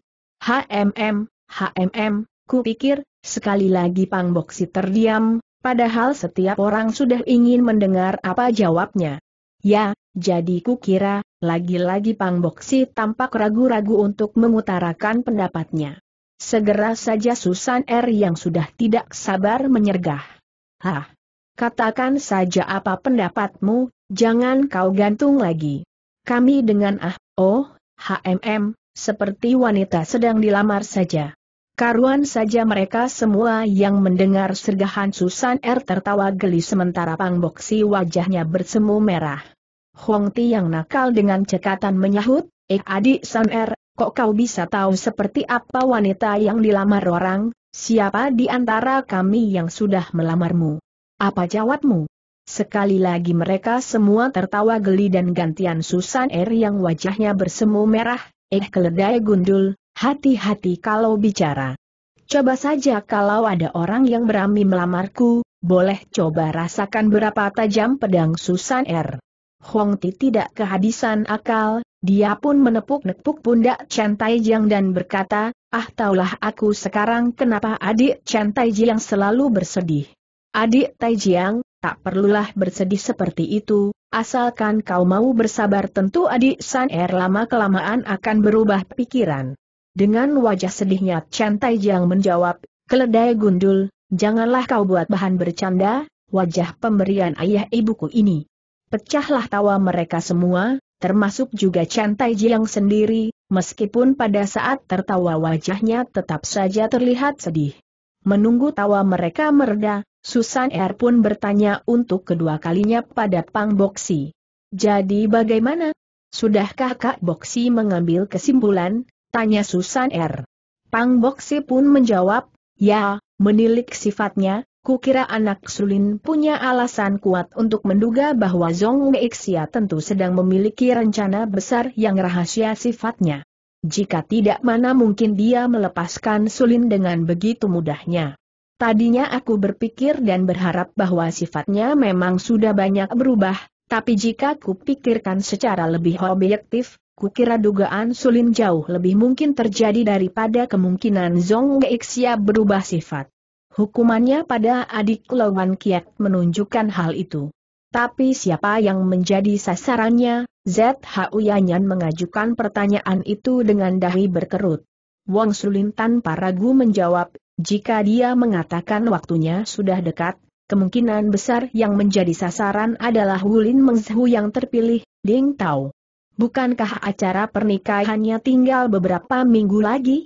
Ku pikir, sekali lagi Pang Boxi terdiam, padahal setiap orang sudah ingin mendengar apa jawabnya. Ya, jadi ku kira, lagi-lagi Pang Boxi tampak ragu-ragu untuk mengutarakan pendapatnya. Segera saja Susan R. yang sudah tidak sabar menyergah. Katakan saja apa pendapatmu, jangan kau gantung lagi. Kami dengan seperti wanita sedang dilamar saja. Karuan saja mereka semua yang mendengar sergahan Susan R. tertawa geli sementara Pang Boxi wajahnya bersemu merah. Hongti yang nakal dengan cekatan menyahut, adik San R, kok kau bisa tahu seperti apa wanita yang dilamar orang, siapa di antara kami yang sudah melamarmu? Apa jawabmu? Sekali lagi mereka semua tertawa geli dan gantian Susan R. yang wajahnya bersemu merah, keledai gundul, hati-hati kalau bicara. Coba saja kalau ada orang yang berani melamarku, boleh coba rasakan berapa tajam pedang Susan R. Hongti tidak kehabisan akal, dia pun menepuk-nepuk pundak Chen Taijiang dan berkata, taulah aku sekarang kenapa adik Chen Taijiang selalu bersedih. Adik Taijiang, tak perlulah bersedih seperti itu, asalkan kau mau bersabar tentu adik San Er lama-kelamaan akan berubah pikiran. Dengan wajah sedihnya Chen Taijiang menjawab, keledai gundul, janganlah kau buat bahan bercanda, wajah pemberian ayah ibuku ini. Pecahlah tawa mereka semua, termasuk juga Chen Taijiang sendiri, meskipun pada saat tertawa wajahnya tetap saja terlihat sedih. Menunggu tawa mereka mereda, Susan R. pun bertanya untuk kedua kalinya pada Pang Boxi. Jadi bagaimana? Sudahkah Kak Boxi mengambil kesimpulan? Tanya Susan R. Pang Boxi pun menjawab, ya, menilik sifatnya, kukira anak Sulin punya alasan kuat untuk menduga bahwa Zhong Weixia tentu sedang memiliki rencana besar yang rahasia sifatnya. Jika tidak mana mungkin dia melepaskan Sulin dengan begitu mudahnya. Tadinya aku berpikir dan berharap bahwa sifatnya memang sudah banyak berubah, tapi jika kupikirkan secara lebih objektif, kukira dugaan Sulin jauh lebih mungkin terjadi daripada kemungkinan Zhong Weixia berubah sifat. Hukumannya pada adik Lawan Kiat menunjukkan hal itu. Tapi siapa yang menjadi sasarannya? Zhu Yanyan mengajukan pertanyaan itu dengan dahi berkerut. Wang Sulin tanpa ragu menjawab, jika dia mengatakan waktunya sudah dekat, kemungkinan besar yang menjadi sasaran adalah Wulin Mengzhu yang terpilih, Ding Tao. Bukankah acara pernikahannya tinggal beberapa minggu lagi?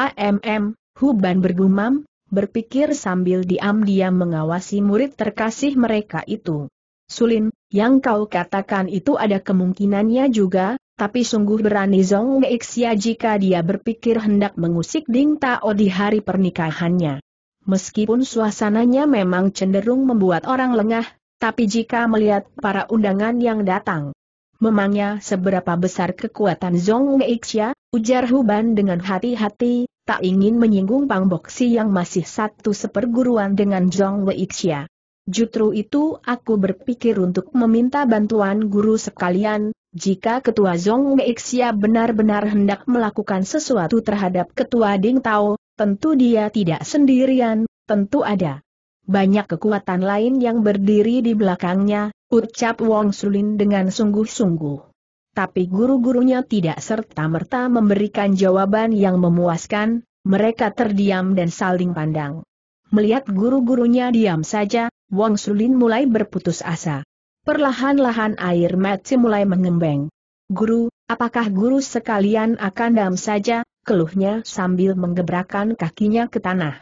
Huban bergumam, berpikir sambil diam-diam mengawasi murid terkasih mereka itu. Sulin, yang kau katakan itu ada kemungkinannya juga, tapi sungguh berani Zhong Weixia jika dia berpikir hendak mengusik Ding Tao di hari pernikahannya. Meskipun suasananya memang cenderung membuat orang lengah, tapi jika melihat para undangan yang datang, memangnya seberapa besar kekuatan Zhong Weixia, ujar Huban dengan hati-hati, tak ingin menyinggung Pang Boxi yang masih satu seperguruan dengan Zhong Weixia. Justru itu aku berpikir untuk meminta bantuan guru sekalian, jika ketua Zhong Weixia benar-benar hendak melakukan sesuatu terhadap ketua Ding Tao, tentu dia tidak sendirian, tentu ada banyak kekuatan lain yang berdiri di belakangnya, ucap Wang Sulin dengan sungguh-sungguh. Tapi guru-gurunya tidak serta-merta memberikan jawaban yang memuaskan, mereka terdiam dan saling pandang. Melihat guru-gurunya diam saja, Wang Sulin mulai berputus asa. Perlahan-lahan air mata mulai mengembeng. Guru, apakah guru sekalian akan diam saja, keluhnya sambil menggebrakan kakinya ke tanah.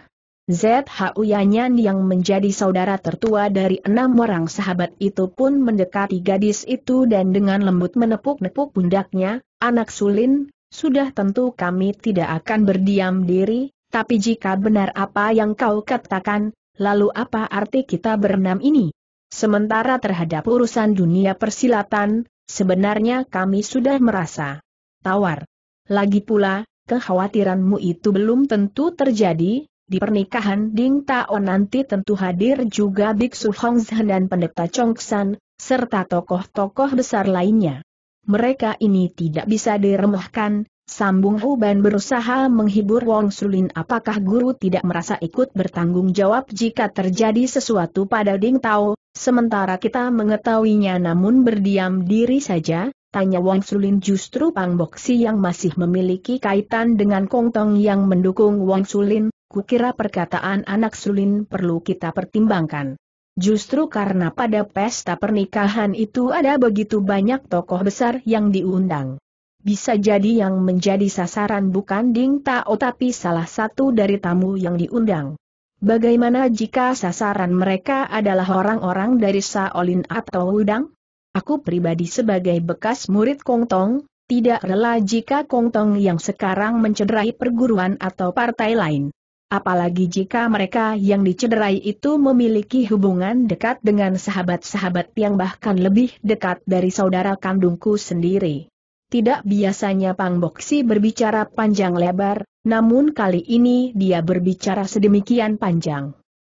Zhu Yanyan yang menjadi saudara tertua dari 6 orang sahabat itu pun mendekati gadis itu dan dengan lembut menepuk-nepuk pundaknya, anak Sulin, sudah tentu kami tidak akan berdiam diri, tapi jika benar apa yang kau katakan, lalu apa arti kita berenam ini? Sementara terhadap urusan dunia persilatan, sebenarnya kami sudah merasa tawar. Lagi pula, kekhawatiranmu itu belum tentu terjadi. Di pernikahan Ding Tao nanti tentu hadir juga Biksu Hongzhen dan Pendeta Chongxian, serta tokoh-tokoh besar lainnya. Mereka ini tidak bisa diremehkan, sambung Huban berusaha menghibur Wang Sulin. Apakah guru tidak merasa ikut bertanggung jawab jika terjadi sesuatu pada Ding Tao, sementara kita mengetahuinya namun berdiam diri saja? Tanya Wang Sulin. Justru Pang Boxi yang masih memiliki kaitan dengan Kongtong yang mendukung Wang Sulin, kukira perkataan anak Sulin perlu kita pertimbangkan. Justru karena pada pesta pernikahan itu ada begitu banyak tokoh besar yang diundang. Bisa jadi yang menjadi sasaran bukan Ding Tao tapi salah satu dari tamu yang diundang. Bagaimana jika sasaran mereka adalah orang-orang dari Shaolin atau Wudang? Aku pribadi sebagai bekas murid Kongtong, tidak rela jika Kongtong yang sekarang mencederai perguruan atau partai lain. Apalagi jika mereka yang dicederai itu memiliki hubungan dekat dengan sahabat-sahabat yang bahkan lebih dekat dari saudara kandungku sendiri. Tidak biasanya Pang Boxi berbicara panjang lebar, namun kali ini dia berbicara sedemikian panjang.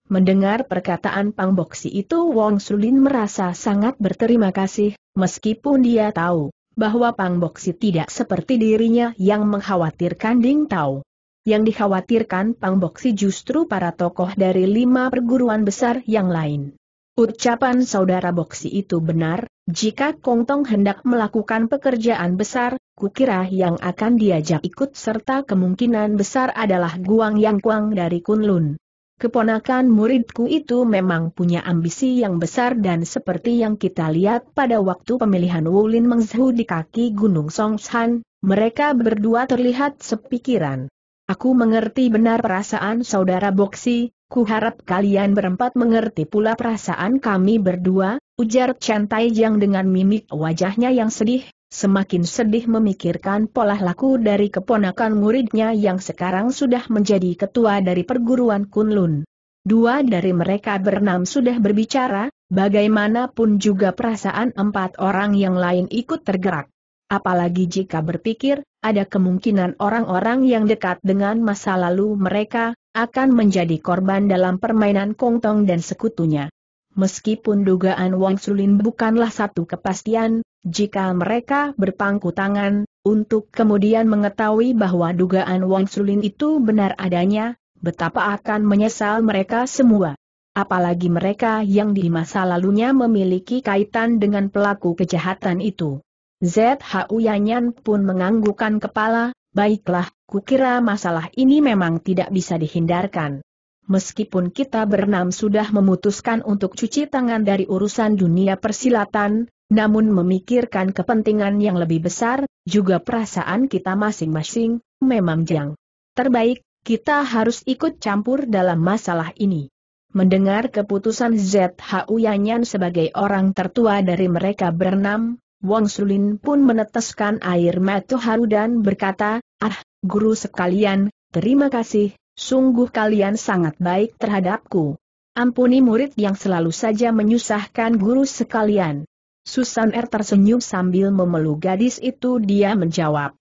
Mendengar perkataan Pang Boxi itu Wang Sulin merasa sangat berterima kasih, meskipun dia tahu bahwa Pang Boxi tidak seperti dirinya yang mengkhawatirkan Ding Tao. Yang dikhawatirkan Pang Boxi justru para tokoh dari 5 perguruan besar yang lain. Ucapan saudara Boxi itu benar, jika Kongtong hendak melakukan pekerjaan besar, kukira yang akan diajak ikut serta kemungkinan besar adalah Guang Yang Guang dari Kunlun. Keponakan muridku itu memang punya ambisi yang besar dan seperti yang kita lihat pada waktu pemilihan Wulin Mengzhu di kaki Gunung Songshan, mereka berdua terlihat sepikiran. Aku mengerti benar perasaan saudara Boxi, kuharap kalian berempat mengerti pula perasaan kami berdua, ujar Chen Taijiang dengan mimik wajahnya yang sedih, semakin sedih memikirkan pola laku dari keponakan muridnya yang sekarang sudah menjadi ketua dari perguruan Kunlun. 2 dari mereka berenam sudah berbicara, bagaimanapun juga perasaan 4 orang yang lain ikut tergerak. Apalagi jika berpikir, ada kemungkinan orang-orang yang dekat dengan masa lalu mereka, akan menjadi korban dalam permainan Kongtong dan sekutunya. Meskipun dugaan Wang Sulin bukanlah satu kepastian, jika mereka berpangku tangan, untuk kemudian mengetahui bahwa dugaan Wang Sulin itu benar adanya, betapa akan menyesal mereka semua. Apalagi mereka yang di masa lalunya memiliki kaitan dengan pelaku kejahatan itu. Zhu Yanyan pun menganggukkan kepala, baiklah, kukira masalah ini memang tidak bisa dihindarkan. Meskipun kita berenam sudah memutuskan untuk cuci tangan dari urusan dunia persilatan, namun memikirkan kepentingan yang lebih besar, juga perasaan kita masing-masing, memang yang terbaik, kita harus ikut campur dalam masalah ini. Mendengar keputusan Zhu Yanyan sebagai orang tertua dari mereka berenam, Wang Sulin pun meneteskan air mata haru dan berkata, guru sekalian, terima kasih. Sungguh kalian sangat baik terhadapku. Ampuni murid yang selalu saja menyusahkan guru sekalian. Susan R. tersenyum sambil memeluk gadis itu. Dia menjawab,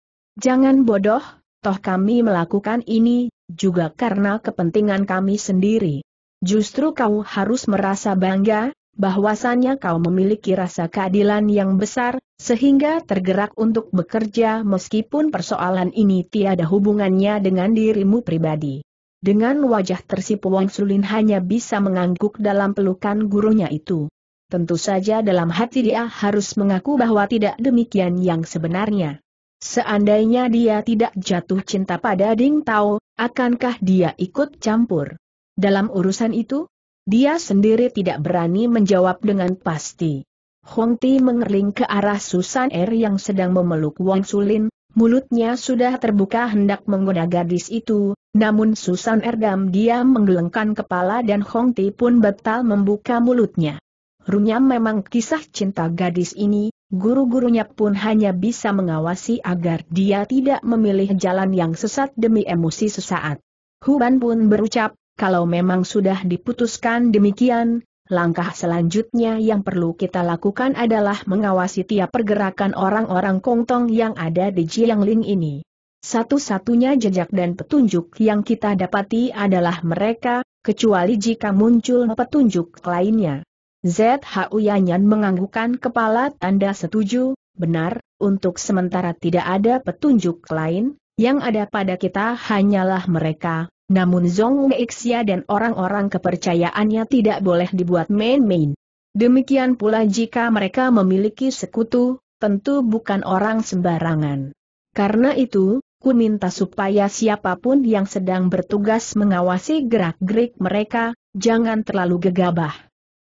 Jangan bodoh, toh kami melakukan ini juga karena kepentingan kami sendiri. Justru kau harus merasa bangga, bahwasannya kau memiliki rasa keadilan yang besar, sehingga tergerak untuk bekerja meskipun persoalan ini tiada hubungannya dengan dirimu pribadi. Dengan wajah tersipu Wang Sulin hanya bisa mengangguk dalam pelukan gurunya itu. Tentu saja dalam hati dia harus mengaku bahwa tidak demikian yang sebenarnya. Seandainya dia tidak jatuh cinta pada Ding Tao, akankah dia ikut campur dalam urusan itu? Dia sendiri tidak berani menjawab dengan pasti. Hongti mengerling ke arah Susan R. yang sedang memeluk Wang Sulin, mulutnya sudah terbuka hendak menggoda gadis itu. Namun Susan Erdam diam menggelengkan kepala dan Hongti pun batal membuka mulutnya. Runyam memang kisah cinta gadis ini, guru-gurunya pun hanya bisa mengawasi agar dia tidak memilih jalan yang sesat demi emosi sesaat. Huban pun berucap, kalau memang sudah diputuskan demikian, langkah selanjutnya yang perlu kita lakukan adalah mengawasi tiap pergerakan orang-orang Kongtong yang ada di Jiangling ini. Satu-satunya jejak dan petunjuk yang kita dapati adalah mereka, kecuali jika muncul petunjuk lainnya. Zhu Yanyan menganggukkan kepala tanda setuju, benar, untuk sementara tidak ada petunjuk lain, yang ada pada kita hanyalah mereka, namun Zhong Weixia dan orang-orang kepercayaannya tidak boleh dibuat main-main. Demikian pula jika mereka memiliki sekutu, tentu bukan orang sembarangan. Karena itu, ku minta supaya siapapun yang sedang bertugas mengawasi gerak-gerik mereka, jangan terlalu gegabah.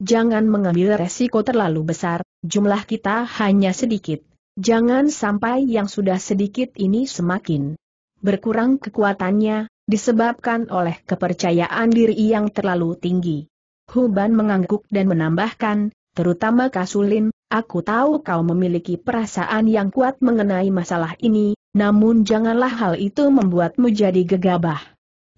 Jangan mengambil resiko terlalu besar, jumlah kita hanya sedikit. Jangan sampai yang sudah sedikit ini semakin berkurang kekuatannya, disebabkan oleh kepercayaan diri yang terlalu tinggi. Huban mengangguk dan menambahkan, terutama Kak Sulin, aku tahu kau memiliki perasaan yang kuat mengenai masalah ini, namun janganlah hal itu membuatmu jadi gegabah.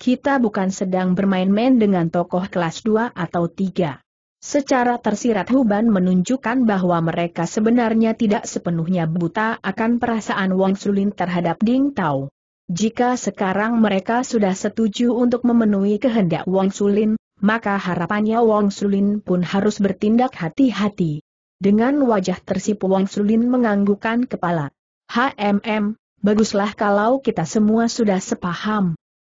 Kita bukan sedang bermain-main dengan tokoh kelas 2 atau 3. Secara tersirat Huban menunjukkan bahwa mereka sebenarnya tidak sepenuhnya buta akan perasaan Wang Sulin terhadap Ding Tao. Jika sekarang mereka sudah setuju untuk memenuhi kehendak Wang Sulin, maka harapannya Wang Sulin pun harus bertindak hati-hati. Dengan wajah tersipu Wang Sulin menganggukkan kepala. Baguslah kalau kita semua sudah sepaham.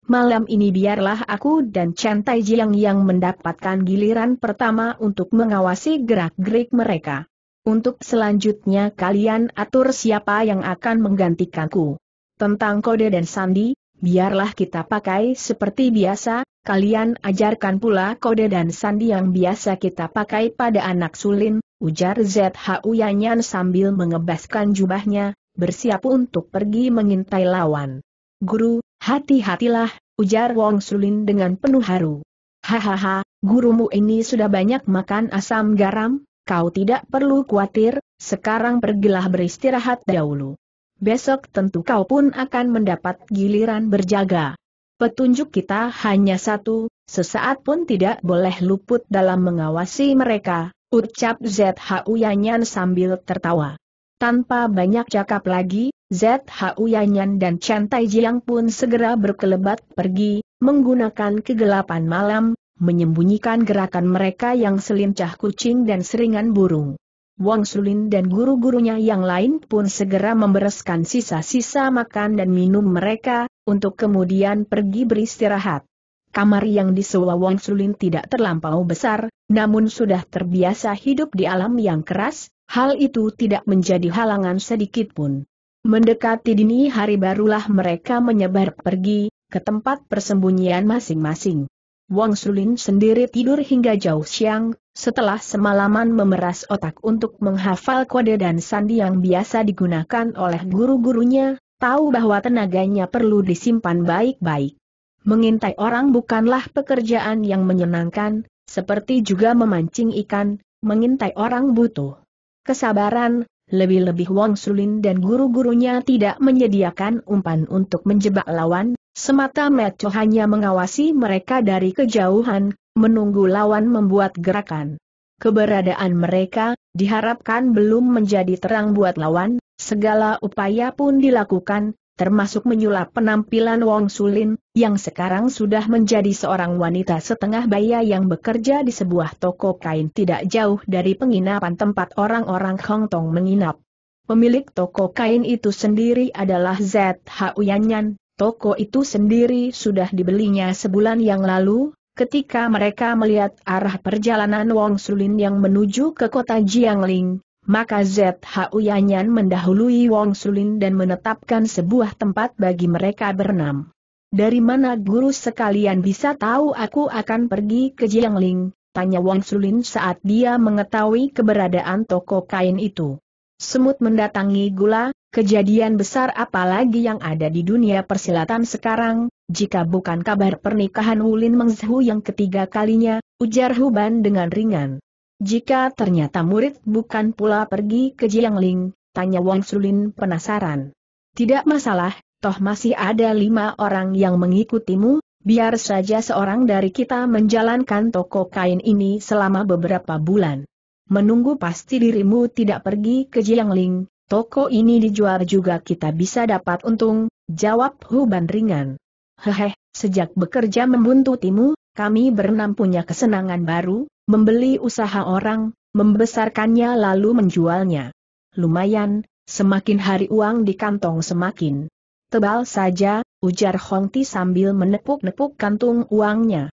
Malam ini biarlah aku dan Chen Taijiang yang mendapatkan giliran pertama untuk mengawasi gerak-gerik mereka. Untuk selanjutnya kalian atur siapa yang akan menggantikanku. Tentang kode dan sandi, biarlah kita pakai seperti biasa, kalian ajarkan pula kode dan sandi yang biasa kita pakai pada anak Sulin. Ujar Zhu Yanyan sambil mengebaskan jubahnya, bersiap untuk pergi mengintai lawan. Guru, hati-hatilah, ujar Wang Sulin dengan penuh haru. Hahaha, gurumu ini sudah banyak makan asam garam, kau tidak perlu khawatir, sekarang pergilah beristirahat dahulu. Besok tentu kau pun akan mendapat giliran berjaga. Petunjuk kita hanya satu, sesaat pun tidak boleh luput dalam mengawasi mereka. Ucap Zhu Yanyan sambil tertawa. Tanpa banyak cakap lagi, Zhu Yanyan dan Chen Taijiang pun segera berkelebat pergi, menggunakan kegelapan malam, menyembunyikan gerakan mereka yang selincah kucing dan seringan burung. Wang Sulin dan guru-gurunya yang lain pun segera membereskan sisa-sisa makan dan minum mereka, untuk kemudian pergi beristirahat. Kamar yang disewa Wang Sulin tidak terlampau besar, namun sudah terbiasa hidup di alam yang keras, hal itu tidak menjadi halangan sedikitpun. Mendekati dini hari barulah mereka menyebar pergi, ke tempat persembunyian masing-masing. Wang Sulin sendiri tidur hingga jauh siang, setelah semalaman memeras otak untuk menghafal kode dan sandi yang biasa digunakan oleh guru-gurunya, tahu bahwa tenaganya perlu disimpan baik-baik. Mengintai orang bukanlah pekerjaan yang menyenangkan, seperti juga memancing ikan, mengintai orang butuh kesabaran, lebih-lebih Wang Sulin dan guru-gurunya tidak menyediakan umpan untuk menjebak lawan, semata-mata hanya mengawasi mereka dari kejauhan, menunggu lawan membuat gerakan. Keberadaan mereka, diharapkan belum menjadi terang buat lawan, segala upaya pun dilakukan, termasuk menyulap penampilan Wang Sulin, yang sekarang sudah menjadi seorang wanita setengah baya yang bekerja di sebuah toko kain tidak jauh dari penginapan tempat orang-orang Kongtong menginap. Pemilik toko kain itu sendiri adalah Zhu Yanyan. Toko itu sendiri sudah dibelinya sebulan yang lalu, ketika mereka melihat arah perjalanan Wang Sulin yang menuju ke kota Jiangling. Maka Zhu Yanyan mendahului Wang Sulin dan menetapkan sebuah tempat bagi mereka berenam. "Dari mana guru sekalian bisa tahu aku akan pergi ke Jiangling?" tanya Wang Sulin saat dia mengetahui keberadaan toko kain itu. Semut mendatangi gula, kejadian besar apalagi yang ada di dunia persilatan sekarang, jika bukan kabar pernikahan Wulin Mengzhu yang ketiga kalinya, ujar Huban dengan ringan. "Jika ternyata murid bukan pula pergi ke Jiangling?" tanya Wang Sulin penasaran. "Tidak masalah, toh masih ada 5 orang yang mengikutimu, biar saja seorang dari kita menjalankan toko kain ini selama beberapa bulan. Menunggu pasti dirimu tidak pergi ke Jiangling, toko ini dijual juga kita bisa dapat untung," jawab Huban ringan. "Hehe, sejak bekerja membuntutimu, kami berenam punya kesenangan baru. Membeli usaha orang, membesarkannya lalu menjualnya. Lumayan, semakin hari uang di kantong semakin tebal saja," ujar Hongti sambil menepuk-nepuk kantung uangnya.